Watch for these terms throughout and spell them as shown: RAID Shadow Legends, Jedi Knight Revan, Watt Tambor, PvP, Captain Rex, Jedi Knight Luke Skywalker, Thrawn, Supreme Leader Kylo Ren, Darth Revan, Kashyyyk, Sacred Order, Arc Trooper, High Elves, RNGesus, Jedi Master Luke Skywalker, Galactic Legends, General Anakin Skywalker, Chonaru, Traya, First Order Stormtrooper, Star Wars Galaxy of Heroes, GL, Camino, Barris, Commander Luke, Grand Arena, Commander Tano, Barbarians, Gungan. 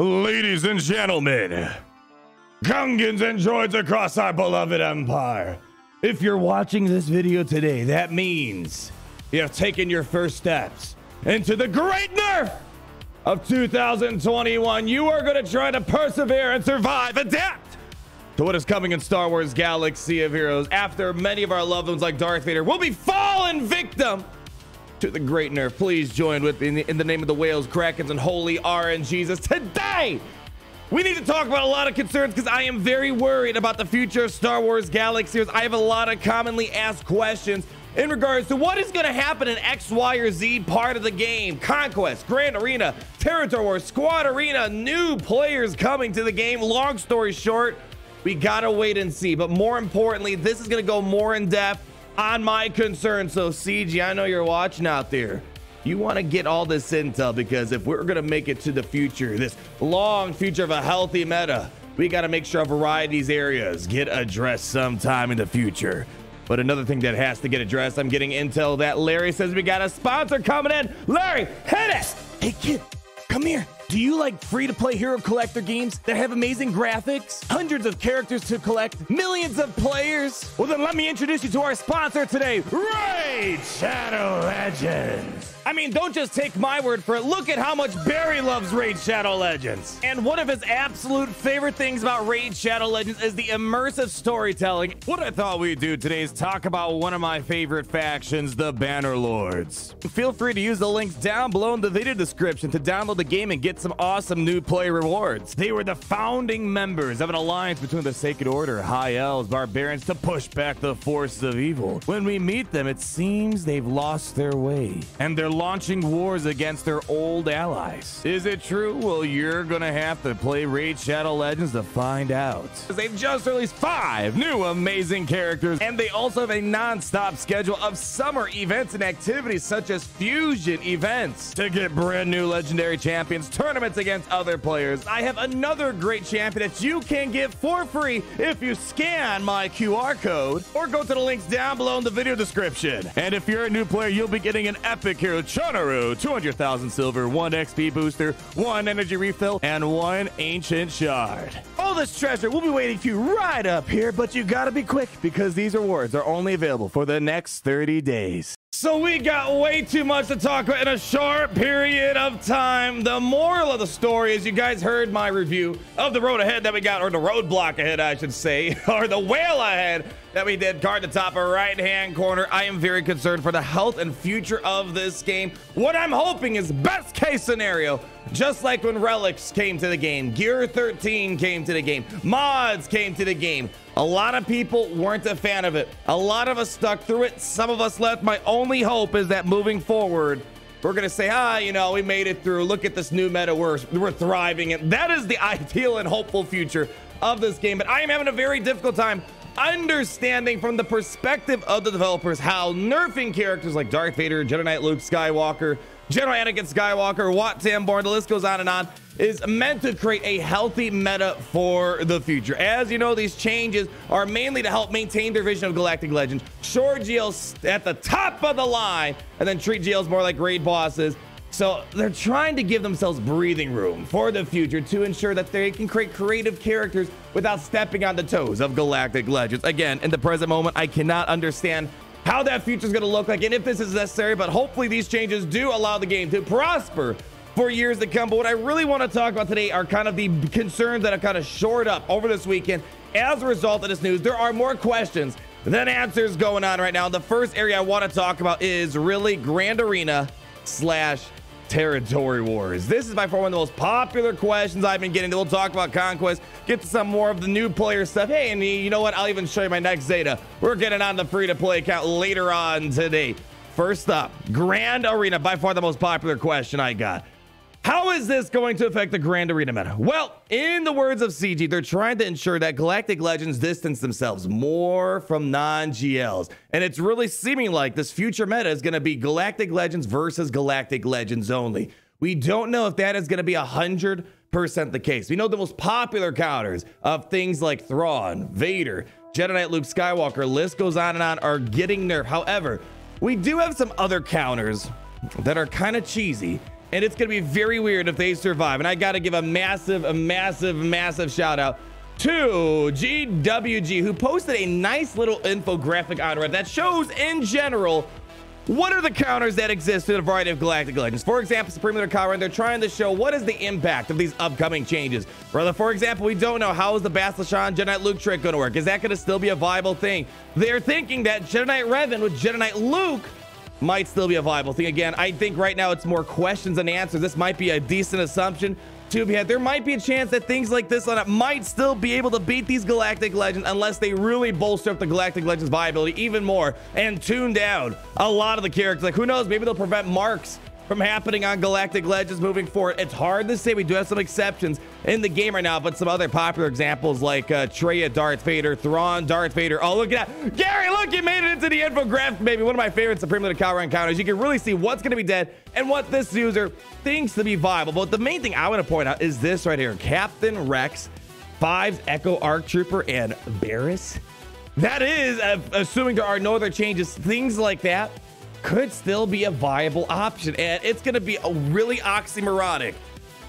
Ladies and gentlemen, Gungans and droids across our beloved empire. If you're watching this video today, that means you have taken your first steps into the great nerf of 2021. You are going to try to persevere and survive, adapt to what is coming in Star Wars Galaxy of Heroes after many of our loved ones like Darth Vader will be fallen victim to the great nerf. Please join with me in the name of the whales, krakens, and holy RNGesus. Today, we need to talk about a lot of concerns because I am very worried about the future of Star Wars Galaxy. I have a lot of commonly asked questions in regards to what is going to happen in X, Y, or Z part of the game. Conquest, Grand Arena, Territory War, Squad Arena, new players coming to the game. Long story short, we got to wait and see. But more importantly, this is going to go more in depth on my concern. So CG, I know you're watching out there. You want to get all this intel, because if we're going to make it to the future, this long future of a healthy meta, we got to make sure a variety of these areas get addressed sometime in the future. But another thing that has to get addressed, I'm getting intel that Larry says we got a sponsor coming in. Larry, hit it! Hey kid, come here. Do you like free-to-play hero collector games that have amazing graphics, hundreds of characters to collect, millions of players? Well, then let me introduce you to our sponsor today, RAID Shadow Legends. I mean, don't just take my word for it. Look at how much Barry loves RAID Shadow Legends. And one of his absolute favorite things about RAID Shadow Legends is the immersive storytelling. What I thought we'd do today is talk about one of my favorite factions, the Banner Lords. Feel free to use the links down below in the video description to download the game and get some awesome new play rewards. They were the founding members of an alliance between the Sacred Order, High Elves, Barbarians to push back the forces of evil. When we meet them, it seems they've lost their way, and they're launching wars against their old allies. Is it true? Well, you're gonna have to play Raid Shadow Legends to find out. They've just released 5 new amazing characters, and they also have a non-stop schedule of summer events and activities such as fusion events to get brand new legendary champions, tournaments against other players. I have another great champion that you can get for free if you scan my QR code or go to the links down below in the video description. And if you're a new player, you'll be getting an epic hero Chonaru, 200,000 silver, 1 XP booster, 1 energy refill, and 1 ancient shard. All this treasure will be waiting for you right up here, but you gotta be quick because these rewards are only available for the next 30 days. So we got way too much to talk about in a short period of time. The moral of the story is you guys heard my review of the road ahead that we got, or the roadblock ahead, I should say, or the whale ahead that we did. Card to top of right-hand corner. I am very concerned for the health and future of this game. What I'm hoping is best case scenario, just like when relics came to the game, Gear 13 came to the game, mods came to the game. A lot of people weren't a fan of it. A lot of us stuck through it. Some of us left. My only hope is that moving forward, we're going to say, you know, we made it through. Look at this new meta. We're thriving. And that is the ideal and hopeful future of this game. But I am having a very difficult time understanding from the perspective of the developers how nerfing characters like Darth Vader, Jedi Knight Luke Skywalker, General Anakin Skywalker, Watt Tambor, the list goes on, is meant to create a healthy meta for the future. As you know, these changes are mainly to help maintain their vision of Galactic Legends, shore GLs at the top of the line, and then treat GLs more like raid bosses. So they're trying to give themselves breathing room for the future to ensure that they can create creative characters without stepping on the toes of Galactic Legends. Again, in the present moment, I cannot understand how that future is going to look like and if this is necessary, but hopefully these changes do allow the game to prosper for years to come. But what I really want to talk about today are kind of the concerns that have kind of shored up over this weekend as a result of this news. There are more questions than answers going on right now. The first area I want to talk about is really Grand Arena / Territory Wars. This is by far one of the most popular questions I've been getting. We'll talk about Conquest, get to some more of the new player stuff. Hey, and you know what? I'll even show you my next Zeta. We're getting on the free-to-play account later on today. First up, Grand Arena, by far the most popular question I got. How is this going to affect the Grand Arena meta? Well, in the words of CG, they're trying to ensure that Galactic Legends distance themselves more from non-GLs. And it's really seeming like this future meta is going to be Galactic Legends versus Galactic Legends only. We don't know if that is going to be 100% the case. We know the most popular counters of things like Thrawn, Vader, Jedi Knight Luke Skywalker, list goes on, are getting nerfed. However, we do have some other counters that are kind of cheesy And it's going to be very weird if they survive. And I got to give a massive shout out to GWG, who posted a nice little infographic on Reddit that shows in general what are the counters that exist in a variety of Galactic Legends. For example, Supreme Leader Kylo Ren, they're trying to show what is the impact of these upcoming changes. Brother, for example, we don't know how is the Baz Luhrmann Jedi Knight Luke trick going to work. Is that going to still be a viable thing? They're thinking that Jedi Knight Revan with Jedi Knight Luke might still be a viable thing. Again, I think right now it's more questions than answers. This might be a decent assumption to be had. There might be a chance that things like this lineup might still be able to beat these Galactic Legends unless they really bolster up the Galactic Legends viability even more and tune down a lot of the characters. Like, who knows, maybe they'll prevent marks from happening on Galactic Legends moving forward. It's hard to say. We do have some exceptions in the game right now, but some other popular examples like Traya, Darth Vader, Thrawn, Darth Vader. Oh, look at that. Gary, look, you made it into the infographic, baby. One of my favorite Supreme Leader Kylo Ren counters. You can really see what's going to be dead and what this user thinks to be viable. But the main thing I want to point out is this right here. Captain Rex, Fives, Echo, Arc Trooper, and Barris. That is, assuming there are no other changes, things like that could still be a viable option. And it's going to be a really oxymoronic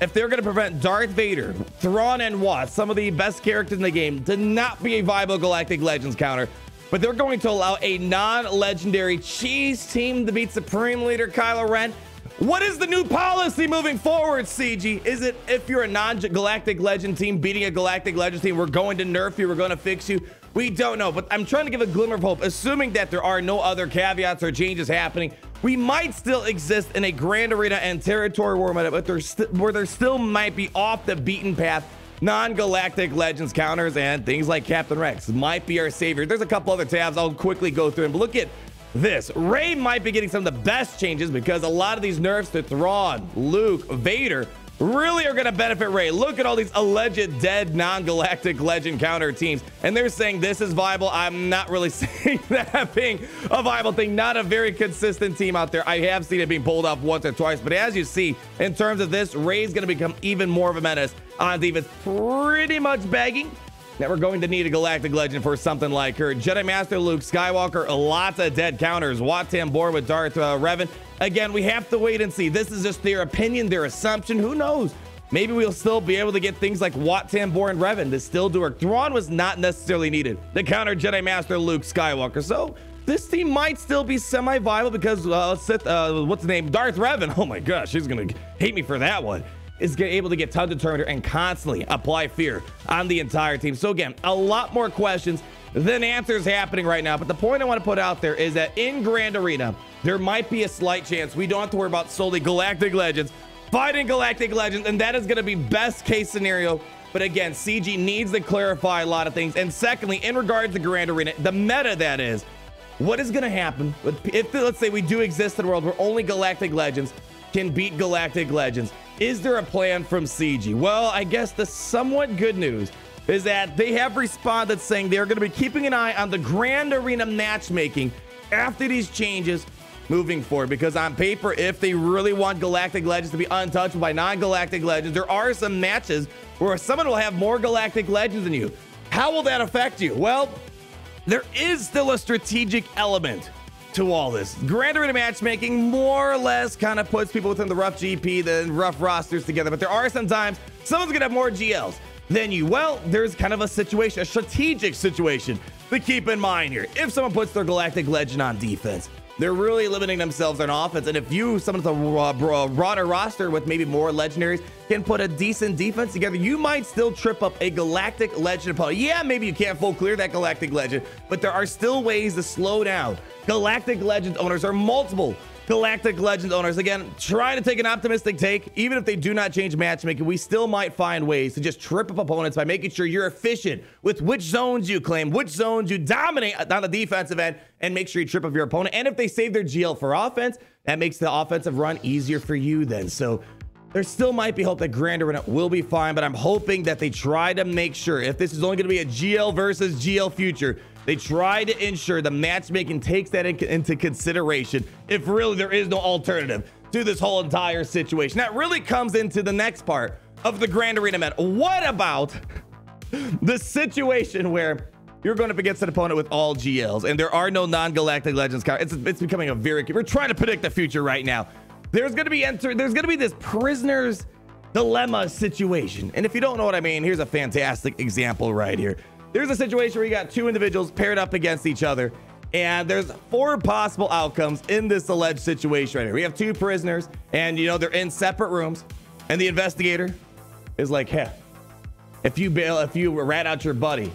if they're going to prevent Darth Vader, Thrawn, and Watt, some of the best characters in the game, to not be a viable Galactic Legends counter. But they're going to allow a non-legendary cheese team to beat Supreme Leader Kylo Ren. What is the new policy moving forward, CG? Is it if you're a non-Galactic Legend team beating a Galactic Legend team, we're going to nerf you, we're going to fix you? We don't know, but I'm trying to give a glimmer of hope, assuming that there are no other caveats or changes happening. We might still exist in a Grand Arena and Territory War meta, but there still might be off the beaten path non-Galactic Legends counters, and things like Captain Rex might be our savior. There's a couple other tabs I'll quickly go through, and look at this. Rey might be getting some of the best changes because a lot of these nerfs to Thrawn, Luke, Vader really are going to benefit Rey. Look at all these alleged dead non-Galactic Legend counter teams, and they're saying this is viable. I'm not really seeing that being a viable thing. Not a very consistent team out there. I have seen it being pulled off once or twice, but as you see, in terms of this, Rey's going to become even more of a menace on defense. Pretty much begging that we're going to need a Galactic Legend for something like her. Jedi Master Luke Skywalker, lots of dead counters. Watt Tambor with Darth Revan. Again, we have to wait and see. This is just their opinion, their assumption. Who knows? Maybe we'll still be able to get things like Watt Tambor and Revan to still do work. Thrawn was not necessarily needed to counter Jedi Master Luke Skywalker. So this team might still be semi-viable because what's the name? Darth Revan. Oh my gosh, she's gonna hate me for that one. Is able to get Tug Determiner and constantly apply fear on the entire team. So again, a lot more questions than answers happening right now. But the point I want to put out there is that in Grand Arena, there might be a slight chance we don't have to worry about solely Galactic Legends fighting Galactic Legends, and that is going to be best case scenario. But again, CG needs to clarify a lot of things. And secondly, in regards to Grand Arena, the meta that is, what is going to happen if, let's say, we do exist in a world where only Galactic Legends can beat Galactic Legends? Is there a plan from CG? Well, I guess the somewhat good news is that they have responded saying they're going to be keeping an eye on the Grand Arena matchmaking after these changes moving forward. Because on paper, if they really want Galactic Legends to be untouchable by non-Galactic Legends, there are some matches where someone will have more Galactic Legends than you. How will that affect you? Well, there is still a strategic element to all this. Grand Arena matchmaking more or less kind of puts people within the rough GP, the rough rosters together, but there are some times someone's gonna have more GLs than you. Well, there's kind of a situation, a strategic situation to keep in mind here. If someone puts their Galactic Legend on defense, they're really limiting themselves on offense, and if you, someone with a broader roster with maybe more legendaries, can put a decent defense together, you might still trip up a Galactic Legend opponent. Yeah, maybe you can't full clear that Galactic Legend, but there are still ways to slow down Galactic Legends owners or multiple Galactic Legends owners. Again, trying to take an optimistic take. Even if they do not change matchmaking, we still might find ways to just trip up opponents by making sure you're efficient with which zones you claim, which zones you dominate on the defensive end, and make sure you trip up your opponent. And if they save their GL for offense, that makes the offensive run easier for you then. So there still might be hope that Grand Arena will be fine, but I'm hoping that they try to make sure, if this is only going to be a GL versus GL future, they try to ensure the matchmaking takes that into consideration if really there is no alternative to this whole entire situation. That really comes into the next part of the Grand Arena meta. What about the situation where you're going up against an opponent with all GLs and there are no non-Galactic Legends? It's becoming a very... We're trying to predict the future right now. There's gonna be this prisoner's dilemma situation. And if you don't know what I mean, here's a fantastic example right here. There's a situation where you got two individuals paired up against each other, and there's four possible outcomes in this alleged situation right here. We have two prisoners, and you know they're in separate rooms, and the investigator is like, hey, if you rat out your buddy,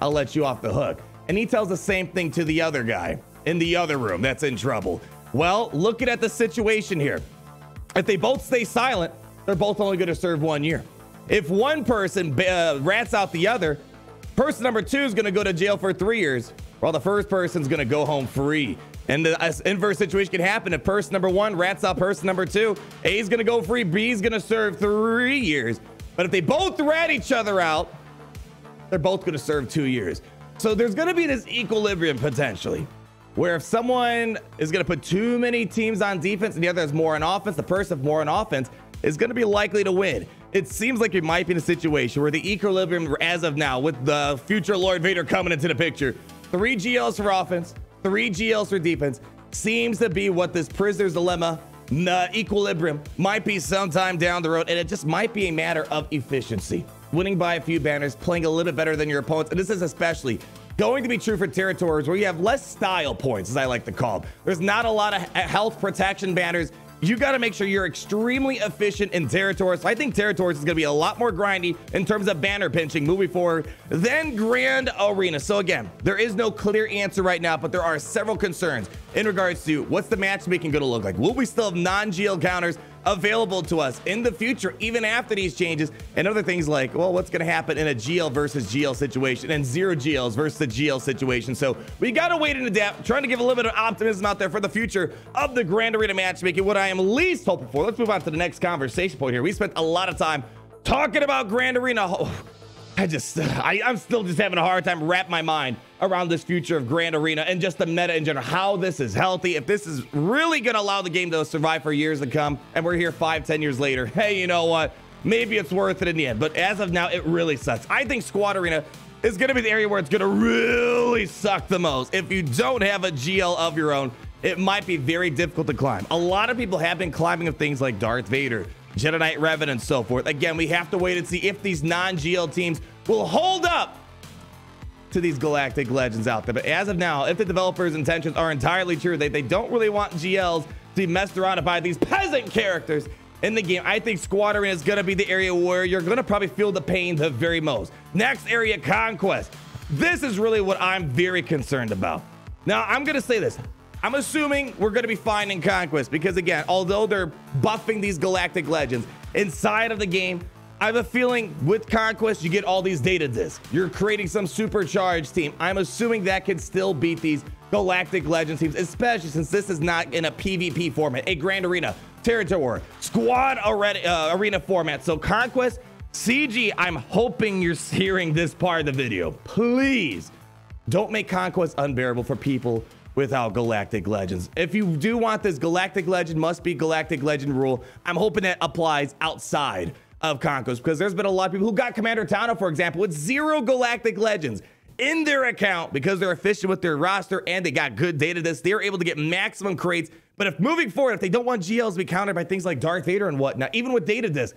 I'll let you off the hook. And he tells the same thing to the other guy in the other room that's in trouble. Well, looking at the situation here, if they both stay silent, they're both only going to serve 1 year. If one person rats out the other, person number two is going to go to jail for 3 years, while the first person's going to go home free. And the inverse situation can happen. If person number one rats out person number two, A is going to go free, B is going to serve 3 years. But if they both rat each other out, they're both going to serve 2 years. So there's going to be this equilibrium potentially, where if someone is going to put too many teams on defense and the other has more on offense, the person with more on offense is going to be likely to win. It seems like you might be in a situation where the equilibrium as of now, with the future Lord Vader coming into the picture, 3 GLs for offense, 3 GLs for defense, seems to be what this prisoner's dilemma equilibrium might be sometime down the road. And it just might be a matter of efficiency, winning by a few banners, playing a little bit better than your opponents. And this is especially going to be true for territories where you have less style points, as I like to call them. There's not a lot of health protection banners. You got to make sure you're extremely efficient in territories. So I think territories is going to be a lot more grindy in terms of banner pinching moving forward than Grand Arena. So again, there is no clear answer right now, but there are several concerns in regards to what's the matchmaking going to look like. Will we still have non-GL counters available to us in the future, even after these changes? And other things like, well, what's going to happen in a GL versus GL situation and zero GLs versus the GL situation? So we got to wait and adapt, trying to give a little bit of optimism out there for the future of the Grand Arena matchmaking. What I am least hoping for. Let's move on to the next conversation point here. We spent a lot of time talking about Grand Arena. Oh, I'm still just having a hard time wrap my mind around this future of Grand Arena and just the meta in general, how this is healthy, if this is really going to allow the game to survive for years to come, and we're here 5, 10 years later. Hey, you know what? Maybe it's worth it in the end, but as of now, it really sucks. I think Squad Arena is going to be the area where it's going to really suck the most. If you don't have a GL of your own, it might be very difficult to climb. A lot of people have been climbing of things like Darth Vader, Jedi Knight Revan, and so forth. Again, we have to wait and see if these non-GL teams will hold up to these Galactic Legends out there. But as of now, if the developers' intentions are entirely true, they don't really want GLs to be messed around by these peasant characters in the game. I think Squad Arena is going to be the area where you're going to probably feel the pain the very most. Next area, Conquest. This is really what I'm very concerned about. Now, I'm going to say this. I'm assuming we're going to be fine in Conquest because, again, although they're buffing these Galactic Legends inside of the game, I have a feeling with Conquest, you get all these data discs. You're creating some supercharged team. I'm assuming that can still beat these Galactic Legends teams, especially since this is not in a PvP format, a Grand Arena, Territory, Squad Arena format. So Conquest, CG, I'm hoping you're hearing this part of the video. Please don't make Conquest unbearable for people without Galactic Legends. If you do want this Galactic Legend must be Galactic Legend rule, I'm hoping that applies outside of Conquest, because there's been a lot of people who got Commander Tano, for example, with 0 Galactic Legends in their account because they're efficient with their roster and they got good data discs. They're able to get maximum crates. But if moving forward, if they don't want GLs to be countered by things like Darth Vader and whatnot, even with data discs,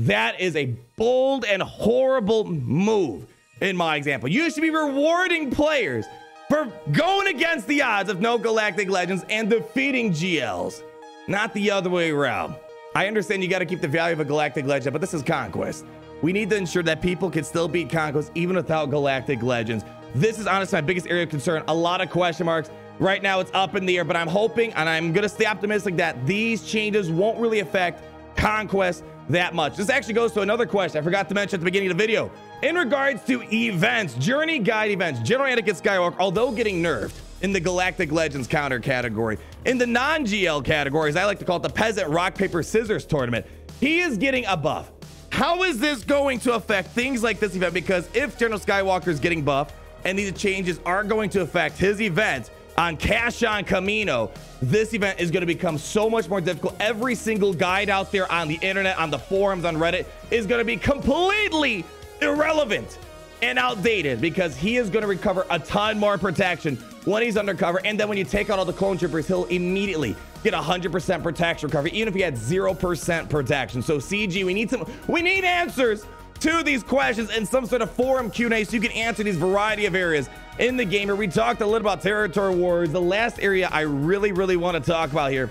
that is a bold and horrible move in my example. You should be rewarding players for going against the odds of no Galactic Legends and defeating GLs, not the other way around. I understand you got to keep the value of a Galactic Legend, but this is Conquest. We need to ensure that people can still beat Conquest even without Galactic Legends. This is honestly my biggest area of concern. A lot of question marks. Right now it's up in the air, but I'm hoping and I'm going to stay optimistic that these changes won't really affect Conquest that much. This actually goes to another question I forgot to mention at the beginning of the video. In regards to events, Journey Guide events, General Anakin Skywalker, although getting nerfed in the Galactic Legends counter category, in the non-GL categories, I like to call it the Peasant Rock, Paper, Scissors tournament, he is getting a buff. How is this going to affect things like this event? Because if General Skywalker is getting buffed and these changes are going to affect his event on Kashyyyk, Camino, this event is going to become so much more difficult. Every single guide out there on the internet, on the forums, on Reddit is going to be completely irrelevant and outdated because he is going to recover a ton more protection when he's undercover. And then when you take out all the clone troopers, he'll immediately get 100% protection recovery, even if he had 0% protection. So CG, we need answers to these questions in some sort of forum Q&A so you can answer these variety of areas in the game. We talked a little about territory wars. The last area I really want to talk about here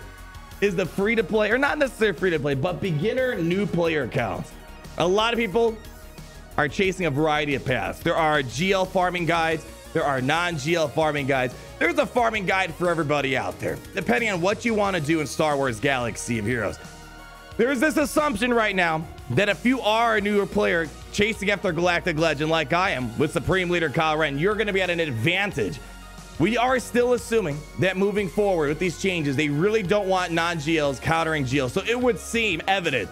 is the free to play, or not necessarily free to play, but beginner new player accounts. A lot of people are chasing a variety of paths. There are GL farming guides. There are non-GL farming guides. There's a farming guide for everybody out there, depending on what you want to do in Star Wars Galaxy of Heroes. There's this assumption right now that if you are a newer player chasing after Galactic Legend like I am with Supreme Leader Kylo Ren, you're going to be at an advantage. We are still assuming that moving forward with these changes, they really don't want non-GLs countering GLs. So it would seem evident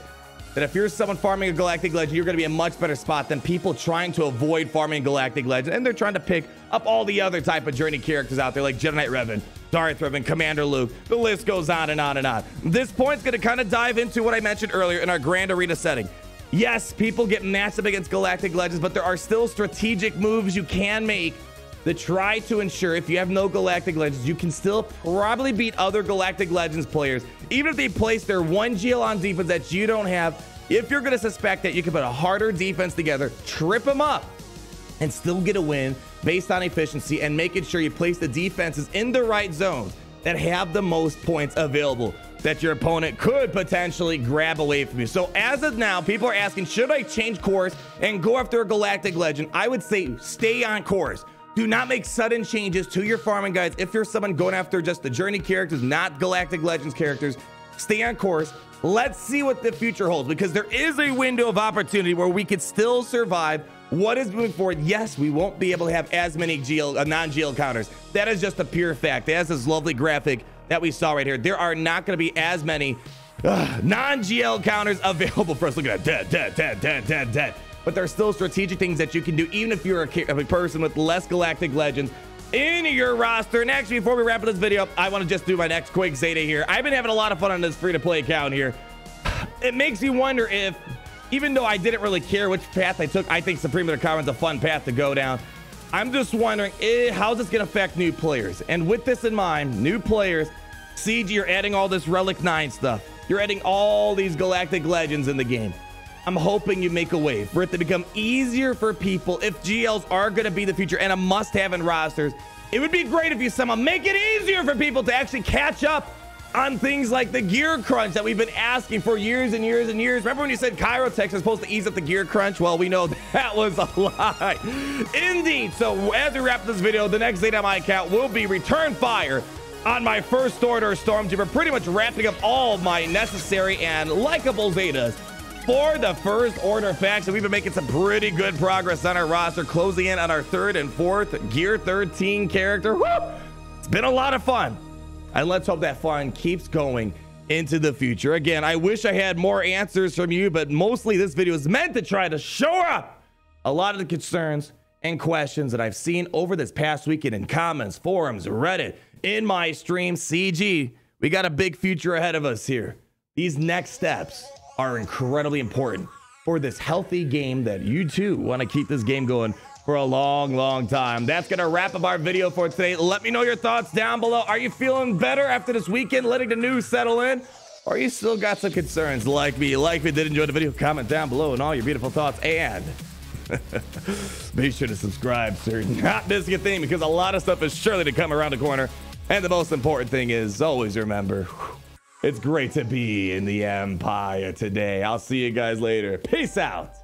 that if you're someone farming a Galactic Legend, you're going to be in a much better spot than people trying to avoid farming Galactic Legend. And they're trying to pick up all the other type of journey characters out there like Jedi Knight Revan, Darth Revan, Commander Luke. The list goes on and on and on. This point's going to kind of dive into what I mentioned earlier in our Grand Arena setting. Yes, people get matched up against Galactic Legends, but there are still strategic moves you can make that try to ensure if you have no Galactic Legends, you can still probably beat other Galactic Legends players. Even if they place their one GL on defense that you don't have, if you're going to suspect that, you can put a harder defense together, trip them up, and still get a win based on efficiency and making sure you place the defenses in the right zones that have the most points available that your opponent could potentially grab away from you. So as of now, people are asking, should I change course and go after a Galactic Legend? I would say stay on course. Do not make sudden changes to your farming guides. If you're someone going after just the journey characters, not Galactic Legends characters, stay on course. Let's see what the future holds, because there is a window of opportunity where we could still survive what is moving forward. Yes, we won't be able to have as many non-GL counters. That is just a pure fact. That's this lovely graphic that we saw right here. There are not going to be as many non-GL counters available for us. Look at that. Dead. But there's still strategic things that you can do, even if you're a person with less Galactic Legends in your roster. And actually, before we wrap up this video, I want to just do my next quick Zeta here. I've been having a lot of fun on this free-to-play account here. It makes me wonder if, even though I didn't really care which path I took, I think Supreme Leader Kylo Ren's a fun path to go down. I'm just wondering, how's this going to affect new players? And with this in mind, new players, CG, you're adding all this Relic 9 stuff. You're adding all these Galactic Legends in the game. I'm hoping you make a way for it to become easier for people if GLs are going to be the future and a must-have in rosters. It would be great if you somehow make it easier for people to actually catch up on things like the gear crunch that we've been asking for years and years and years. Remember when you said Chirotex was supposed to ease up the gear crunch? Well, we know that was a lie. Indeed. So as we wrap this video, the next Zeta on my account will be Return Fire on my First Order Stormtrooper, pretty much wrapping up all my necessary and likable Zetas for the First Order faction. We've been making some pretty good progress on our roster, closing in on our third and fourth Gear 13 character. Woo! It's been a lot of fun, and let's hope that fun keeps going into the future. Again, I wish I had more answers from you, but mostly this video is meant to try to shore up a lot of the concerns and questions that I've seen over this past weekend in comments, forums, Reddit, in my stream. CG, we got a big future ahead of us here. These next steps are incredibly important for this healthy game that you too want to keep this game going for a long time. That's gonna wrap up our video for today. Let me know your thoughts down below. Are you feeling better after this weekend, letting the news settle in? Or you still got some concerns like me? Did enjoy the video? Comment down below and all your beautiful thoughts, and make sure to subscribe so you're not missing a thing, because a lot of stuff is surely to come around the corner. And the most important thing is always remember, it's great to be in the Empire today. I'll see you guys later. Peace out.